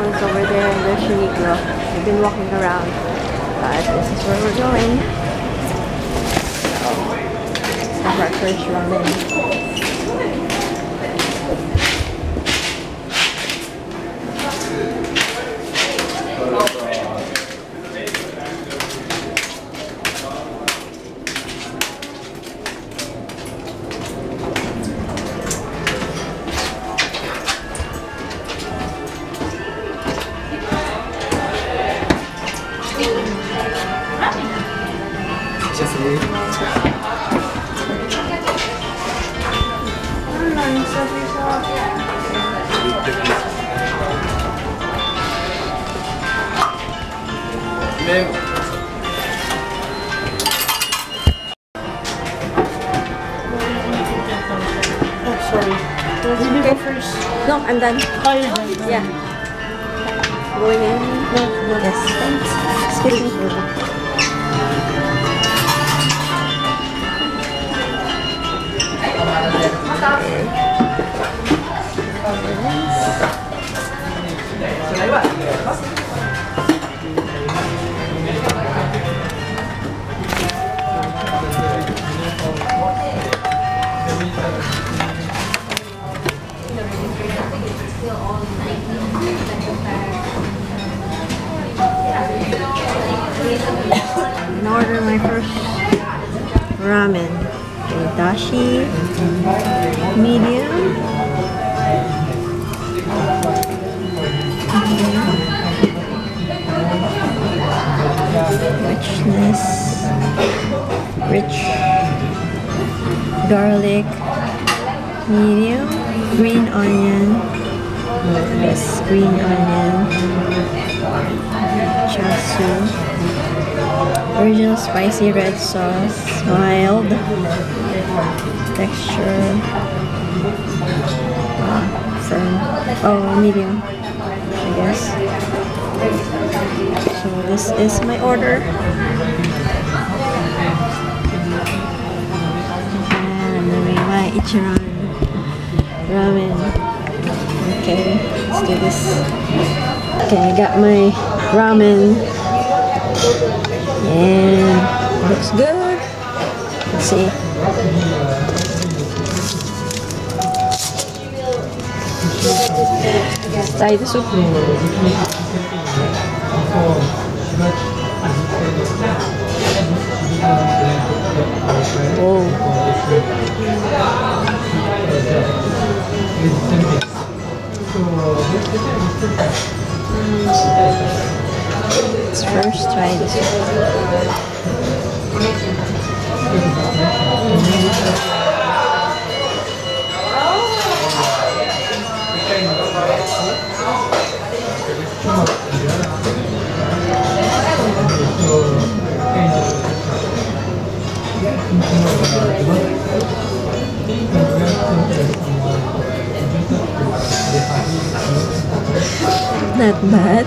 hotel is over there in the Shiniguro. We've been walking around, but this is where we're going. So, have our first ramen. I'm done. Oh, you're done. Yeah. Going in? No, no. Yes. Thanks. Excuse me. I'm gonna order my first ramen. Okay, dashi, medium. Richness, rich garlic, medium, green onion. This green onion, chasu, original spicy red sauce, mild texture, firm, oh medium, I guess. So this is my order, and I'm doing my Ichiran ramen. Okay, let's do this. Okay, I got my ramen. Yeah, looks good. Let's see. Let's try the soup. Whoa. Let's first try this one. Not bad.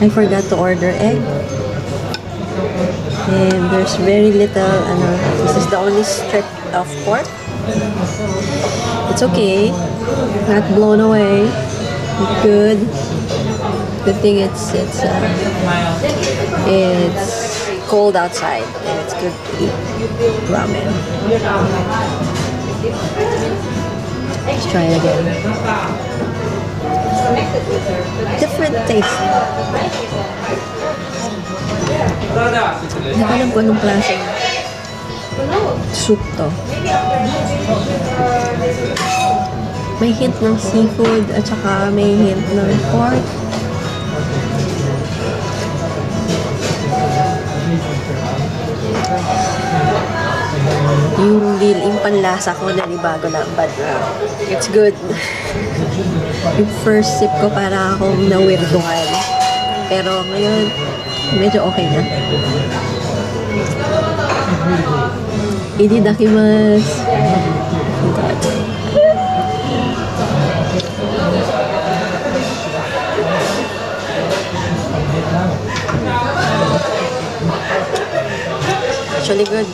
I forgot to order egg. And there's very little, this is the only strip of pork. It's okay. Not blown away. Good. Good thing it's cold outside and it's good to eat ramen. Let's try it again. Different taste. Hindi ko alam kung anong klaseng soup to. May hint ng seafood at saka may hint ng pork. Yung panlasa ko nanibago lang, but it's good. Yung first sip ko para akong nawirduhan. Pero ngayon, medyo okay na. Itadakimasu. Actually good.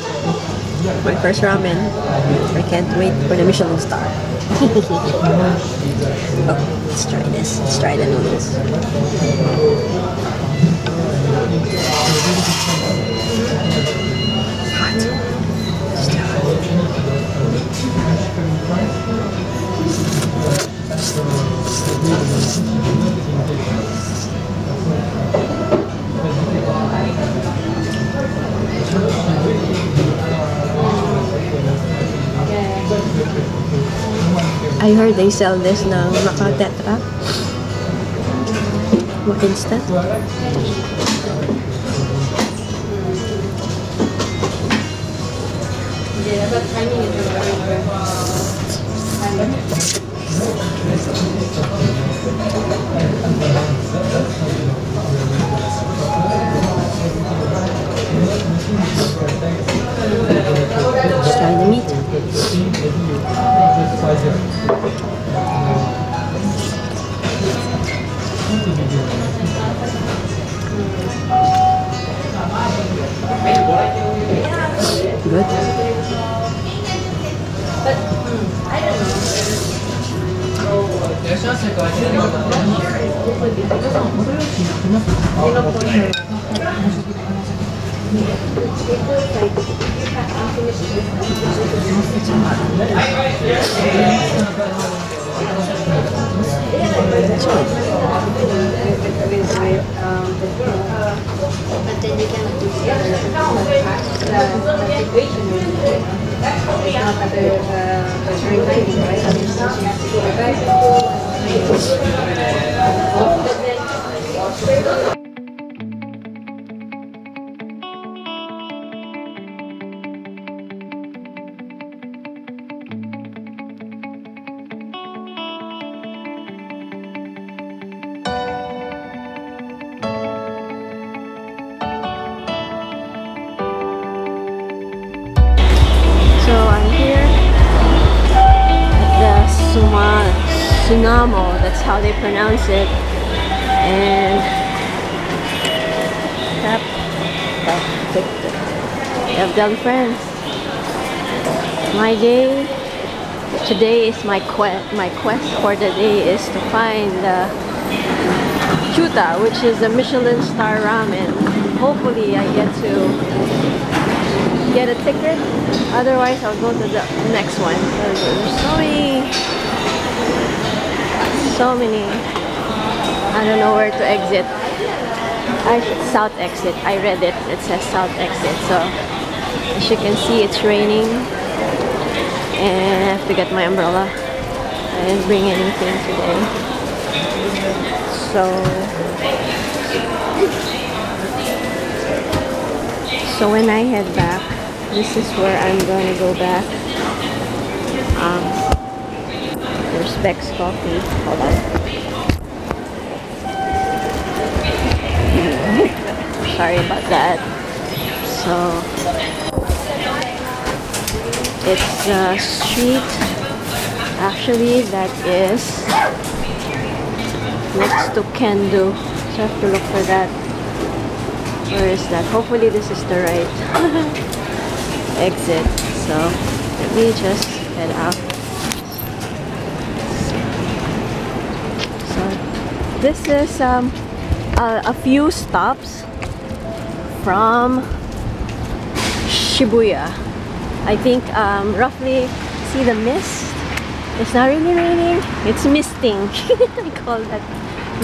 my first ramen. I can't wait for the Michelin star. Oh, let's try this. Let's try the noodles. It's hot. Still hot. I heard they sell this now. Makatetra. What is that? Let's try the meat. Good. Tsunamo, that's how they pronounce it. And I've done friends. My day today is my quest for the day is to find the Chuta, which is a Michelin star ramen. Hopefully I get to get a ticket. Otherwise I'll go to the next one. There's so many. I don't know where to exit. South exit. I read it. It says south exit. So as you can see, it's raining, and I have to get my umbrella. I didn't bring anything today. So when I head back, this is where I'm gonna go back. There's Beck's coffee. Hold on. Sorry about that. So it's a street actually that is next to Kendo. So I have to look for that. Where is that? Hopefully this is the right exit. So let me just head out. This is a few stops from Shibuya. I think roughly, see the mist? It's not really raining, it's misting. I call that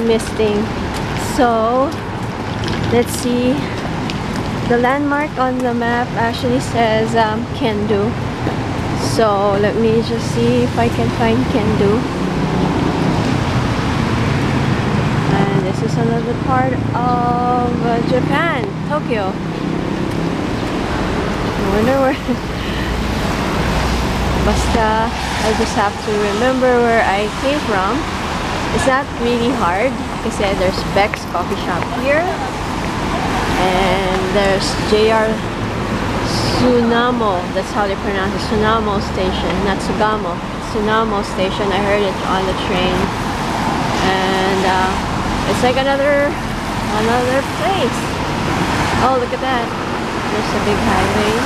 misting. So, let's see. The landmark on the map actually says Kendo. So, let me just see if I can find Kendo. This is another part of Japan, Tokyo. I wonder where. Basta, I just have to remember where I came from. It's not really hard. Like I said, there's Beck's coffee shop here, and there's JR Tsunamo. That's how they pronounce it. Tsunamo Station, not Sugamo. Tsunamo Station. I heard it on the train, and. It's like another place. Oh, look at that. There's a big highway.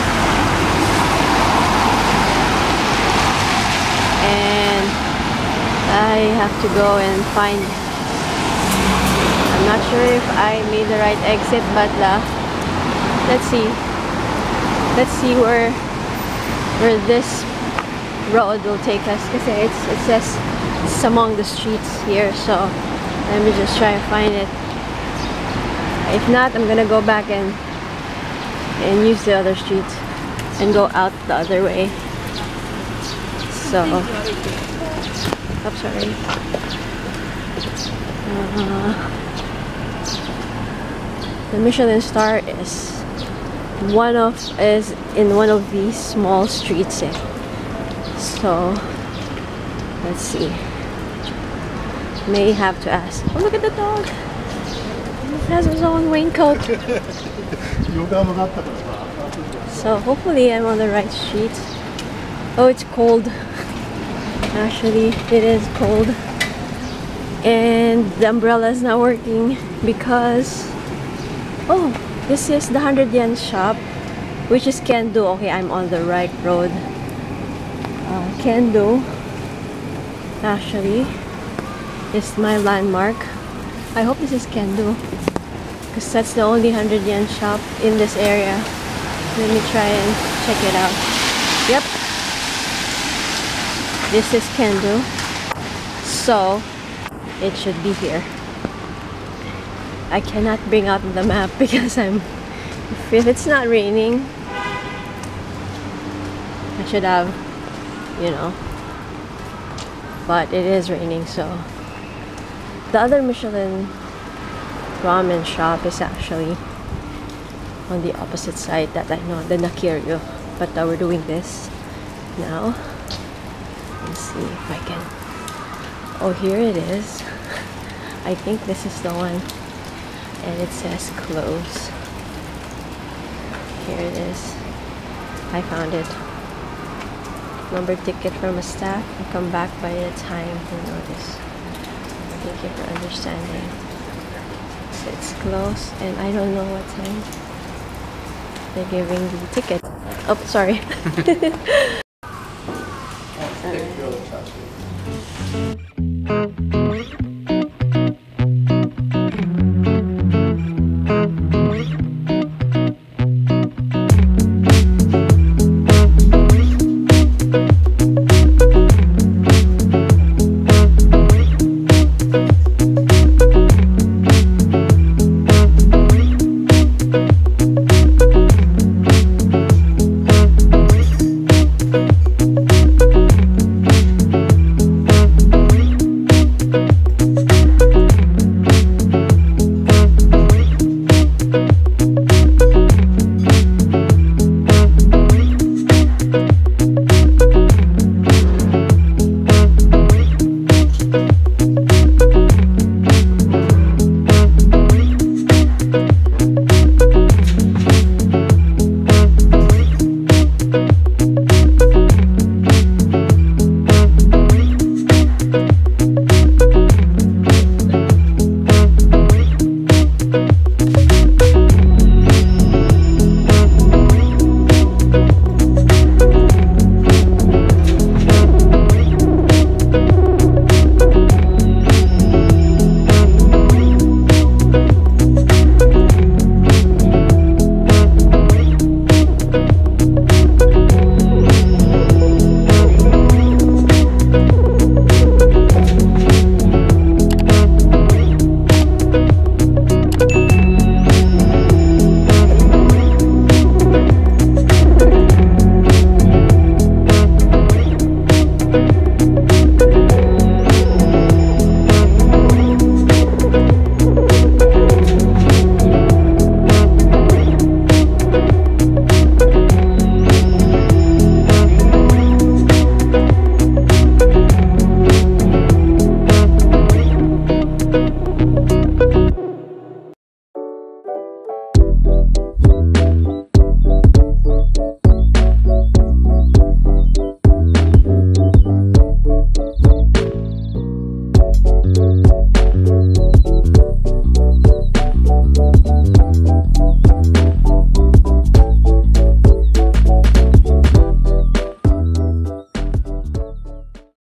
I have to go and find. I'm not sure if I made the right exit, but let's see. Let's see where this road will take us, because it says it's among the streets here, so let me just try and find it. If not, I'm gonna go back and use the other street and go out the other way. So, I'm sorry. The Michelin star is in one of these small streets. So, let's see. May have to ask. Oh, look at the dog. It has his own raincoat. So hopefully I'm on the right street. Oh, it's cold. Actually, it is cold. And the umbrella is not working because... Oh, this is the 100 yen shop, which is Kendo. Okay, I'm on the right road. Kendo, actually, is my landmark. I hope this is Kendo, because that's the only 100 yen shop in this area. Let me try and check it out. Yep. This is Kendo. So, it should be here. I cannot bring out the map because if it's not raining, I should have, you know. But it is raining, so. The other Michelin ramen shop is actually on the opposite side that I know, the Nakiryo. But we're doing this now. Let's see if I can... Oh, here it is. I think this is the one. And it says close. Here it is. I found it. Number ticket from a staff. You come back by the time you notice. Thank you for understanding. So it's close, and I don't know what time they're giving the ticket. Oh, sorry.